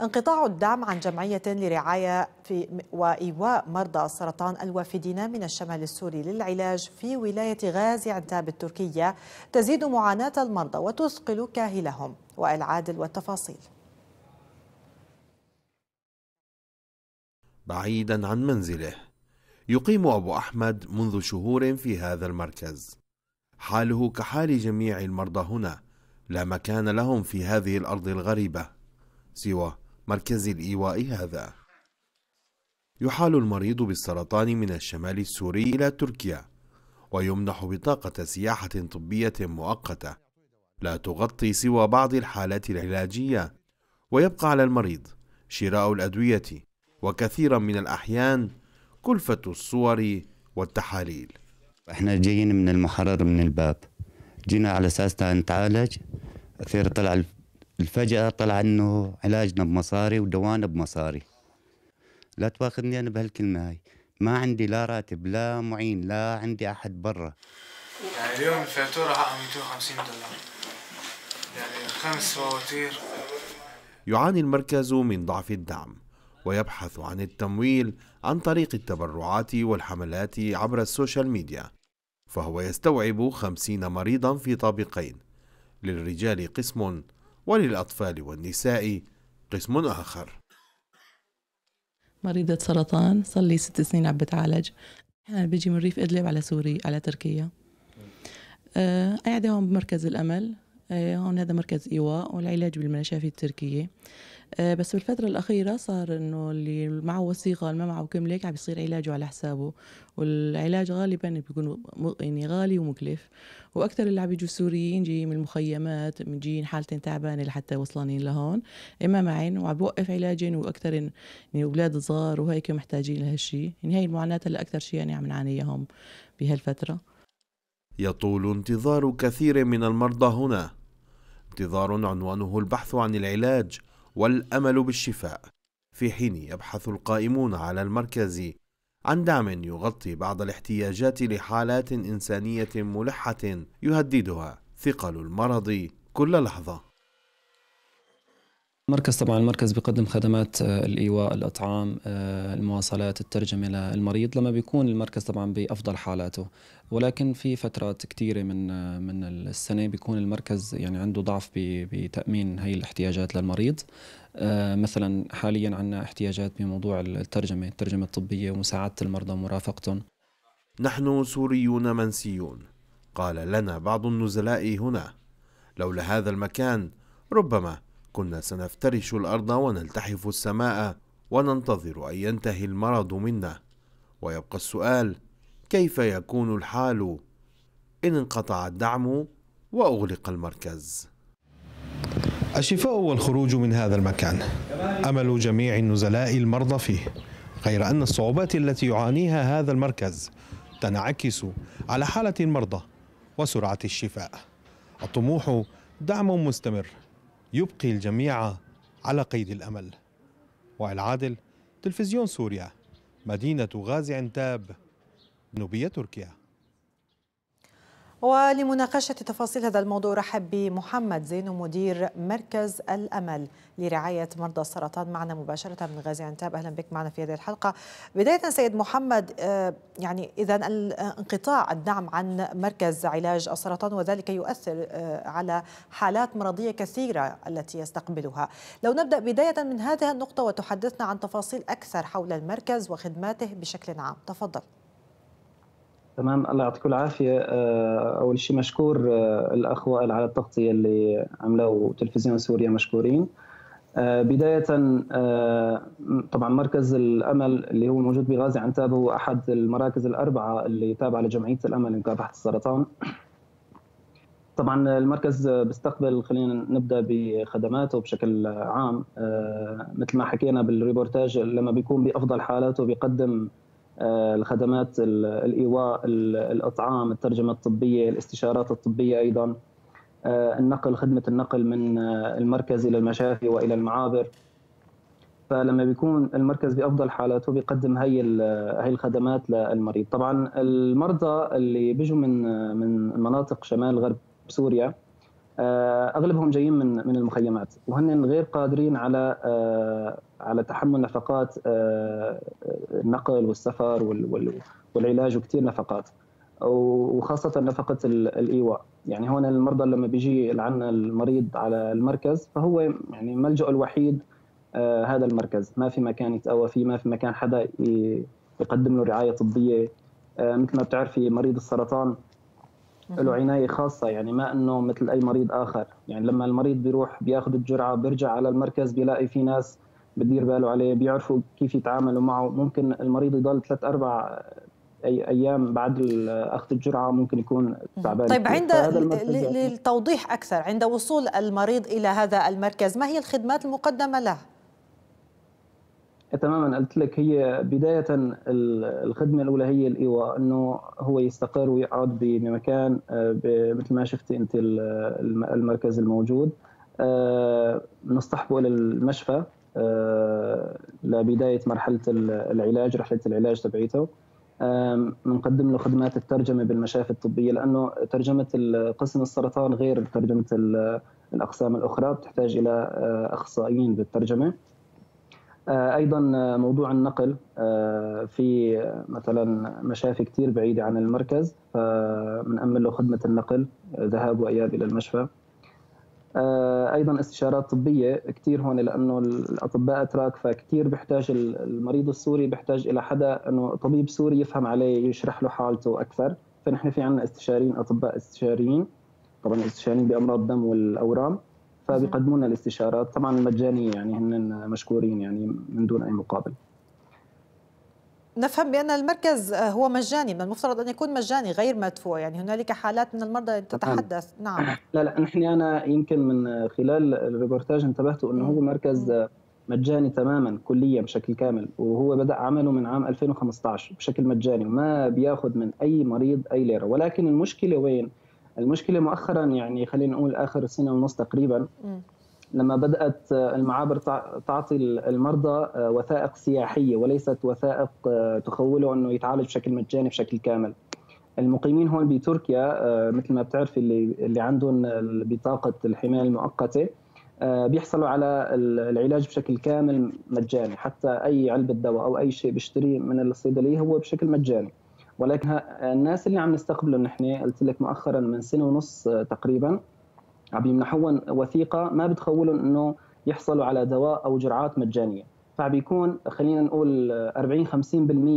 انقطاع الدعم عن جمعية لرعاية وإيواء مرضى السرطان الوافدين من الشمال السوري للعلاج في ولاية غازي عنتاب التركية تزيد معاناة المرضى وتثقل كاهلهم. وائل عادل والتفاصيل. بعيدا عن منزله يقيم أبو أحمد منذ شهور في هذا المركز. حاله كحال جميع المرضى هنا، لا مكان لهم في هذه الأرض الغريبة سوى مركز الإيواء هذا. يحال المريض بالسرطان من الشمال السوري إلى تركيا ويمنح بطاقة سياحة طبية مؤقتة لا تغطي سوى بعض الحالات العلاجية، ويبقى على المريض شراء الأدوية وكثيرا من الأحيان كلفة الصور والتحاليل. احنا جايين من المحرر من الباب، جينا على اساس نتعالج، أثير طلع الفجأة طلع انه علاجنا بمصاري ودوانا بمصاري. لا تواخذني انا بهالكلمة هاي، ما عندي لا راتب لا معين لا عندي احد برا. يعني اليوم الفاتورة حقها $250، يعني 5 فواتير. يعاني المركز من ضعف الدعم ويبحث عن التمويل عن طريق التبرعات والحملات عبر السوشيال ميديا، فهو يستوعب 50 مريضا في طابقين، للرجال قسم وللأطفال والنساء قسم آخر. مريضة سرطان صار لي 6 سنين عم بتعالج. أنا بيجي من ريف إدلب على سوريا على تركيا. قاعدة هون بمركز الأمل. هون هذا مركز إيواء والعلاج بالمنشافي التركية. بس بالفترة الأخيرة صار إنه اللي معه وثيقة اللي ما معه كملك عم بيصير علاجه على حسابه، والعلاج غالبا بيكون يعني غالي ومكلف، وأكثر اللي عم بيجوا سوريين جايين من المخيمات مجيين حالتين تعبانة لحتى وصلانين لهون، إما معين وعم بوقف علاجين، وأكثر يعني أولاد صغار وهيك محتاجين لهالشيء، يعني هي المعاناة اللي أكثر شيء يعني عم نعانيهم بهالفترة. يطول انتظار كثير من المرضى هنا، انتظار عنوانه البحث عن العلاج والأمل بالشفاء، في حين يبحث القائمون على المركز عن دعم يغطي بعض الاحتياجات لحالات إنسانية ملحة يهددها ثقل المرض كل لحظة. المركز طبعا بيقدم خدمات الإيواء، الأطعام، المواصلات، الترجمة للمريض لما بيكون المركز طبعا بأفضل حالاته، ولكن في فترات كثيرة من السنة بيكون المركز يعني عنده ضعف بتأمين هي الاحتياجات للمريض. مثلا حاليا عندنا احتياجات بموضوع الترجمة الطبية ومساعدة المرضى ومرافقتهم. نحن سوريون منسيون، قال لنا بعض النزلاء هنا، لولا هذا المكان ربما كنا سنفترش الأرض ونلتحف السماء وننتظر أن ينتهي المرض منا. ويبقى السؤال، كيف يكون الحال إن انقطع الدعم وأغلق المركز؟ الشفاء والخروج من هذا المكان أمل جميع النزلاء المرضى فيه، غير أن الصعوبات التي يعانيها هذا المركز تنعكس على حالة المرضى وسرعة الشفاء. الطموح دعم مستمر يبقي الجميع على قيد الأمل. وائل عادل، تلفزيون سوريا، مدينة غازي عنتاب، جنوبية تركيا. ولمناقشة تفاصيل هذا الموضوع رحب بمحمد زينو مدير مركز الأمل لرعاية مرضى السرطان معنا مباشرة من غازي عنتاب. أهلا بك معنا في هذه الحلقة. بداية سيد محمد، يعني إذا انقطاع الدعم عن مركز علاج السرطان وذلك يؤثر على حالات مرضية كثيرة التي يستقبلها. لو نبدأ بداية من هذه النقطة وتحدثنا عن تفاصيل أكثر حول المركز وخدماته بشكل عام، تفضل. تمام، الله يعطيكم العافية. أول شيء مشكور الأخ وائل على التغطية اللي عملوه تلفزيون سوريا، مشكورين. بداية طبعا مركز الأمل اللي هو موجود بغازي عنتاب هو أحد المراكز الأربعة اللي تابعة لجمعية الأمل لمكافحة السرطان. طبعا المركز بيستقبل، خلينا نبدأ بخدماته بشكل عام. مثل ما حكينا بالريبورتاج، لما بيكون بأفضل حالاته بيقدم الخدمات الإيواء، الأطعام، الترجمة الطبية، الاستشارات الطبية، أيضا النقل، خدمة النقل من المركز إلى المشافي وإلى المعابر. فلما بيكون المركز بأفضل حالاته بيقدم هي الخدمات للمريض. طبعا المرضى اللي بيجوا من مناطق شمال غرب سوريا اغلبهم جايين من المخيمات، وهن غير قادرين على تحمل نفقات النقل والسفر والعلاج وكثير نفقات، وخاصه نفقه الايواء. يعني هون المرضى لما بيجي لعنا المريض على المركز، فهو يعني ملجأه الوحيد هذا المركز، ما في مكان يتقوى فيه، ما في مكان حدا يقدم له رعايه طبيه. مثل ما بتعرفي مريض السرطان له عنايه خاصه، يعني ما انه مثل اي مريض اخر. يعني لما المريض بيروح بياخذ الجرعه بيرجع على المركز بيلاقي في ناس بتدير باله عليه، بيعرفوا كيف يتعاملوا معه. ممكن المريض يضل 3-4 أيام بعد اخذ الجرعه ممكن يكون تعبان. طيب، عند للتوضيح اكثر، عند وصول المريض الى هذا المركز ما هي الخدمات المقدمه له؟ تماما، قلت لك هي بدايه الخدمه الاولى هي الايواء، انه هو يستقر ويقعد بمكان مثل ما شفتي انت المركز الموجود. نصطحبه الى المشفى لبدايه مرحله العلاج، رحله العلاج تبعيته. بنقدم له خدمات الترجمه بالمشافي الطبيه، لانه ترجمه قسم السرطان غير ترجمه الاقسام الاخرى، بتحتاج الى اخصائيين بالترجمه. ايضا موضوع النقل، في مثلا مشافي كثير بعيده عن المركز فبنأمن له خدمه النقل ذهاب واياب الى المشفى. ايضا استشارات طبيه كثير هون، لانه الاطباء اتراك، فكثير بحتاج المريض السوري بحتاج الى حدا انه طبيب سوري يفهم عليه يشرح له حالته اكثر. فنحن في عندنا استشاريين، اطباء استشاريين، طبعا استشاريين بامراض الدم والاورام، فبيقدموا لنا الاستشارات طبعا مجانيه، يعني هن مشكورين يعني من دون اي مقابل. نفهم بأن المركز هو مجاني، من المفترض أن يكون مجاني غير مدفوع، يعني هنالك حالات من المرضى تتحدث. نعم، لا نحن أنا يمكن من خلال الريبورتاج انتبهت أنه هو مركز مجاني تماما كليا بشكل كامل، وهو بدأ عمله من عام 2015 بشكل مجاني، وما بياخذ من أي مريض أي ليرة. ولكن المشكلة وين؟ المشكلة مؤخرا، يعني خلينا نقول آخر سنة ونص تقريبا، لما بدأت المعابر تعطي المرضى وثائق سياحية وليست وثائق تخوله أنه يتعالج بشكل مجاني بشكل كامل. المقيمين هون بتركيا مثل ما بتعرفي اللي عندهم بطاقة الحماية المؤقتة بيحصلوا على العلاج بشكل كامل مجاني، حتى أي علبة دواء أو أي شيء بيشتريه من الصيدلية هو بشكل مجاني. ولكن الناس اللي عم نستقبله نحن، قلت لك مؤخرا من 1.5 سنة تقريبا، عم يمنحون وثيقه ما بتخولهم انه يحصلوا على دواء او جرعات مجانيه، فبيكون خلينا نقول 40-50%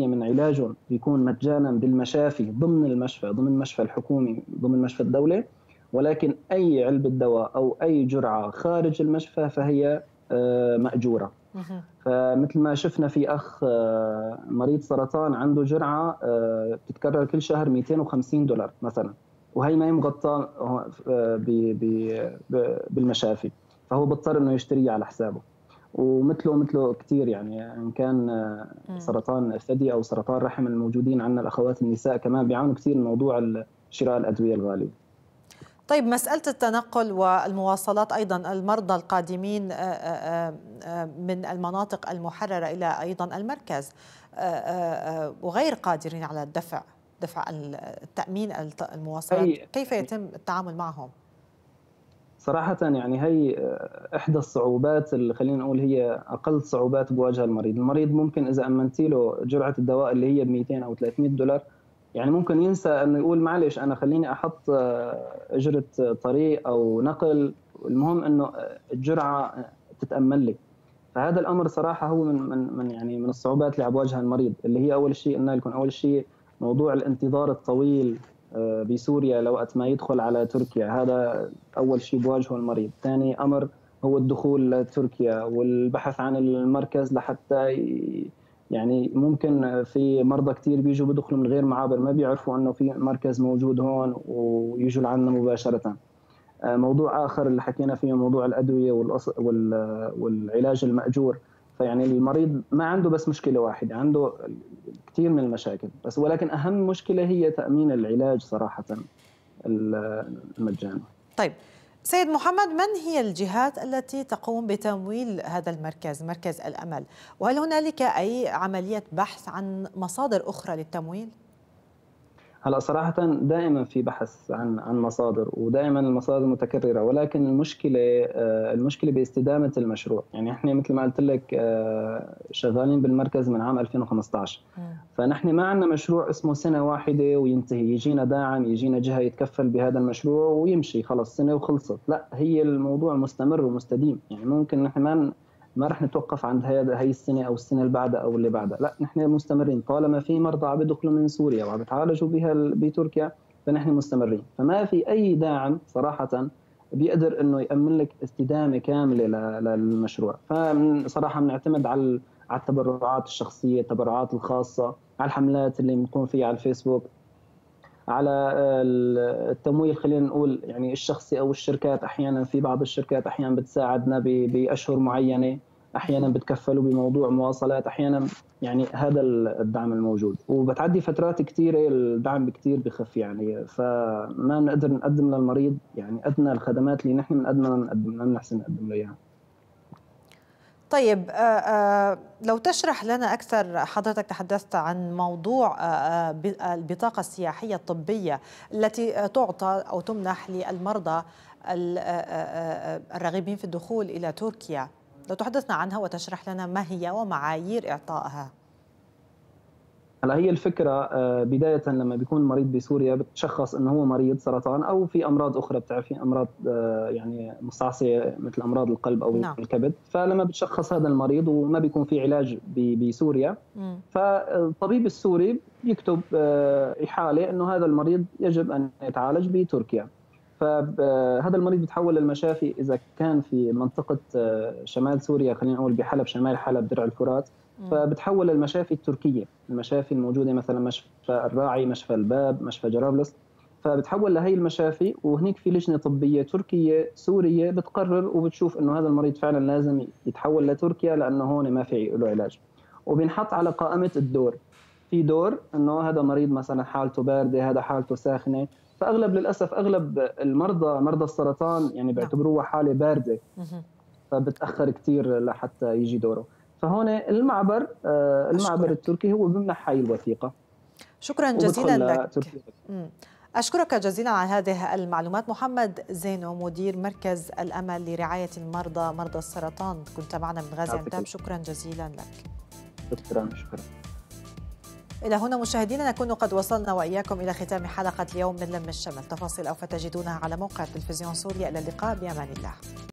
من علاجهم بيكون مجانا بالمشافي ضمن المشفى، ضمن المشفى الحكومي، ضمن مشفى الدوله. ولكن اي علبه دواء او اي جرعه خارج المشفى فهي ماجوره. فمثل ما شفنا في اخ مريض سرطان عنده جرعه بتتكرر كل شهر $250 مثلا، وهي ما هي مغطاه بالمشافي، فهو بيضطر انه يشتريها على حسابه. ومثله كثير، يعني ان كان سرطان الثدي او سرطان رحم، الموجودين عندنا الاخوات النساء كمان بيعانوا كثير من موضوع شراء الادويه الغاليه. طيب، مسألة التنقل والمواصلات أيضا، المرضى القادمين من المناطق المحررة إلى أيضا المركز وغير قادرين على دفع التأمين المواصلات، كيف يتم التعامل معهم؟ صراحة يعني هي إحدى الصعوبات اللي خلينا نقول هي أقل صعوبات بواجه المريض. المريض ممكن إذا أمنتي له جرعة الدواء اللي هي $200 أو $300 يعني ممكن ينسى انه يقول معلش انا خليني احط اجره طريق او نقل، المهم انه الجرعه تتامن لي. فهذا الامر صراحه هو من يعني من الصعوبات اللي عم بواجهها المريض، اللي هي اول شيء قلنا لكم، اول شيء موضوع الانتظار الطويل بسوريا لوقت ما يدخل على تركيا، هذا اول شيء بواجهه المريض. ثاني امر هو الدخول لتركيا والبحث عن المركز، لحتى يعني ممكن في مرضى كثير بيجوا بدخلوا من غير معابر، ما بيعرفوا انه في مركز موجود هون ويجوا لعنا مباشره. موضوع اخر اللي حكينا فيه موضوع الادويه والعلاج الماجور، فيعني المريض ما عنده بس مشكله واحده، عنده كثير من المشاكل، بس ولكن اهم مشكله هي تامين العلاج صراحه المجاني. طيب سيد محمد، من هي الجهات التي تقوم بتمويل هذا المركز، مركز الأمل؟ وهل هنالك أي عملية بحث عن مصادر أخرى للتمويل؟ هلا صراحة دائما في بحث عن مصادر، ودائما المصادر متكررة، ولكن المشكلة باستدامة المشروع. يعني احنا مثل ما قلت لك شغالين بالمركز من عام 2015، فنحن ما عندنا مشروع اسمه سنة واحدة وينتهي، يجينا داعم، يجينا جهة يتكفل بهذا المشروع ويمشي خلص سنة وخلصت، لا، هي الموضوع مستمر ومستديم. يعني ممكن نحن ما رح نتوقف عند هي السنه او السنه اللي بعدها او اللي بعدها، لا، نحن مستمرين طالما في مرضى عم يدخلوا من سوريا وعم يتعالجوا بها بتركيا، فنحن مستمرين. فما في اي داعم صراحه بيقدر انه يامن لك استدامه كامله للمشروع. فصراحه بنعتمد على التبرعات الشخصيه، التبرعات الخاصه، على الحملات اللي بنقوم فيها على الفيسبوك، على التمويل خلينا نقول يعني الشخصي او الشركات. احيانا في بعض الشركات احيانا بتساعدنا باشهر معينه، احيانا بتكفلوا بموضوع مواصلات، احيانا يعني هذا الدعم الموجود. وبتعدي فترات كثيره الدعم كثير بخف، يعني فما بنقدر نقدم للمريض يعني ادنى الخدمات اللي نحن بنقدم له اياها. طيب، لو تشرح لنا أكثر، حضرتك تحدثت عن موضوع البطاقة السياحية الطبية التي تعطى أو تمنح للمرضى الراغبين في الدخول إلى تركيا، لو تحدثنا عنها وتشرح لنا ما هي ومعايير إعطائها. هلا هي الفكرة بداية لما بيكون المريض بسوريا بتشخص انه هو مريض سرطان او في امراض اخرى، بتعرفين امراض يعني مستعصية مثل امراض القلب او الكبد. فلما بتشخص هذا المريض وما بيكون في علاج بسوريا، فالطبيب السوري بيكتب إحالة انه هذا المريض يجب ان يتعالج بتركيا. فهذا المريض بيتحول للمشافي اذا كان في منطقة شمال سوريا، خلينا نقول بحلب، شمال حلب، درع الفرات، فبتحول للمشافي التركية، المشافي الموجودة مثلا مشفى الراعي، مشفى الباب، مشفى جرابلس، فبتحول لهي المشافي. وهنيك في لجنة طبية تركية سورية بتقرر وبتشوف انه هذا المريض فعلا لازم يتحول لتركيا لانه هون ما في له علاج، وبنحط على قائمة الدور. في دور انه هذا مريض مثلا حالته باردة، هذا حالته ساخنة. فاغلب للاسف اغلب المرضى، مرضى السرطان يعني بيعتبروها حالة باردة، فبتأخر كثير لحتى يجي دوره. فهون المعبر التركي هو بمنح هاي الوثيقة. شكرا جزيلا لك، أشكرك جزيلا على هذه المعلومات. محمد زينو، مدير مركز الأمل لرعاية المرضى، مرضى السرطان، كنت معنا من غازي عنتاب، شكرا جزيلا لك. شكرا. إلى هنا مشاهدينا نكون قد وصلنا وإياكم إلى ختام حلقة اليوم من لم الشمل. تفاصيل أوفى تجدونها على موقع تلفزيون سوريا. إلى اللقاء، بأمان الله.